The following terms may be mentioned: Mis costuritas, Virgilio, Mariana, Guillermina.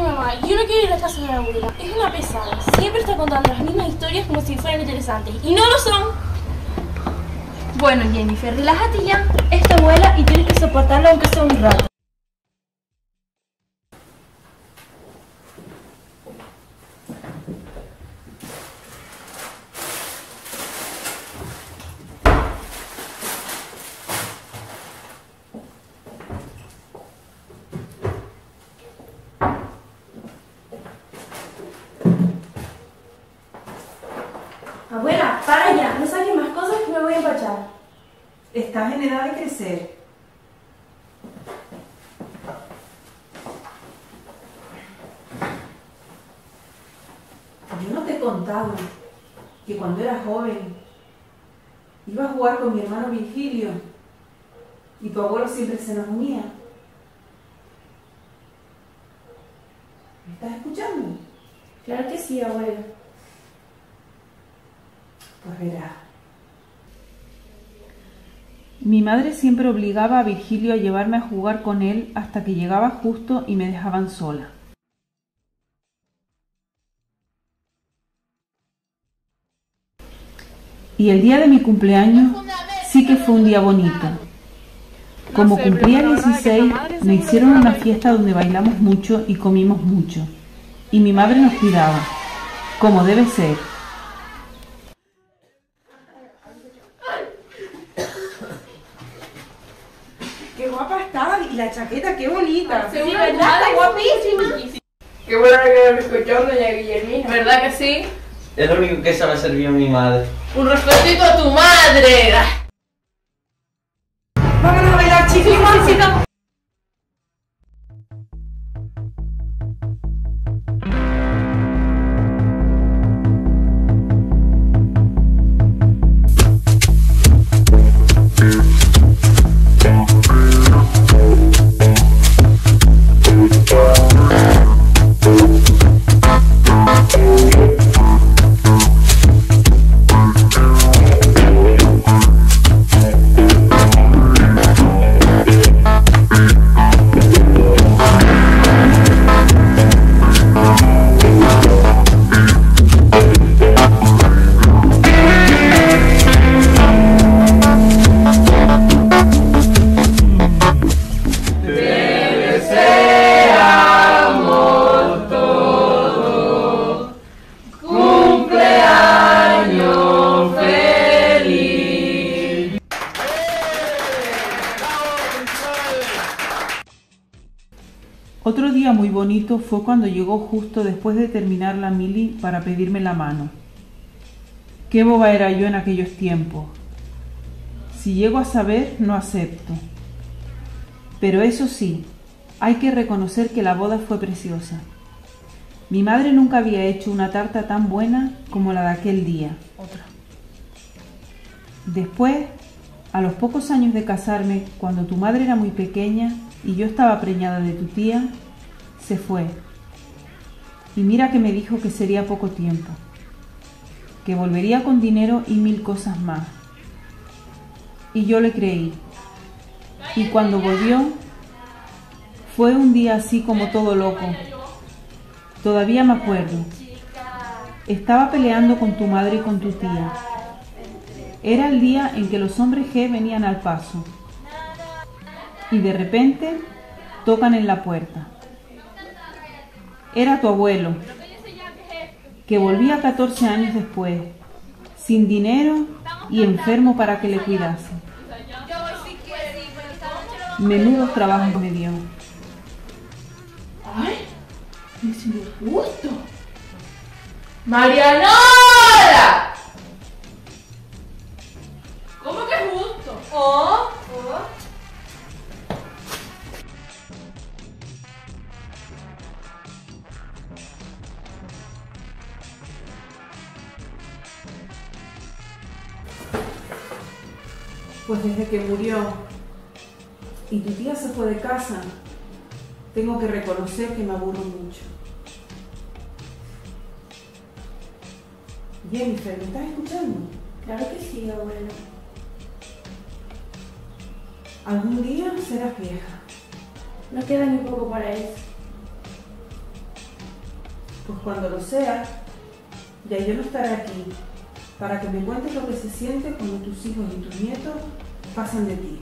mi mamá, yo no quiero ir a la casa de la abuela. Es una pesada, siempre está contando las mismas historias como si fueran interesantes. Y no lo son. Bueno, Jennifer, relájate ya. Es tu abuela y tienes que soportarla aunque sea un rato. Abuela, para ya, no saques más cosas que me voy a empachar. Estás en edad de crecer. Yo no te he contado que cuando era joven iba a jugar con mi hermano Virgilio y tu abuelo siempre se nos unía. ¿Me estás escuchando? Claro que sí, abuela. Pues verá. Mi madre siempre obligaba a Virgilio a llevarme a jugar con él hasta que llegaba justo y me dejaban sola. Y el día de mi cumpleaños sí que fue un día bonito. Como cumplía 16, me hicieron una fiesta donde bailamos mucho y comimos mucho. Y mi madre nos cuidaba, como debe ser. ¡Qué guapa estaba! Y la chaqueta, qué bonita. Sí, ¿verdad? Está guapísima. Qué bueno que me escuchó doña Guillermina. ¿Verdad que sí? Es lo único que se me sirvió mi madre. ¡Un respetito a tu madre! ¡Vámonos a bailar, chicos! Sí, otro día muy bonito fue cuando llegó justo después de terminar la mili para pedirme la mano. Qué boba era yo en aquellos tiempos. Si llego a saber, no acepto. Pero eso sí, hay que reconocer que la boda fue preciosa. Mi madre nunca había hecho una tarta tan buena como la de aquel día. Después, a los pocos años de casarme, cuando tu madre era muy pequeña, y yo estaba preñada de tu tía, se fue. Y mira que me dijo que sería poco tiempo, que volvería con dinero y 1000 cosas más. Y yo le creí. Y cuando volvió, fue un día así como todo loco. Todavía me acuerdo. Estaba peleando con tu madre y con tu tía. Era el día en que los hombres G venían al paso. Y de repente tocan en la puerta. Era tu abuelo, que volvía 14 años después, sin dinero y enfermo para que le cuidase. Menudos trabajos me dio. ¡Ay! ¡Es injusto! ¡Mariana! ¿Cómo que es justo? Pues desde que murió y tu tía se fue de casa, tengo que reconocer que me aburro mucho. Jennifer, ¿me estás escuchando? Claro que sí, abuela. Algún día serás vieja. No queda ni poco para eso. pues cuando lo sea, ya yo no estaré aquí, para que me cuentes lo que se siente cuando tus hijos y tus nietos pasan de ti.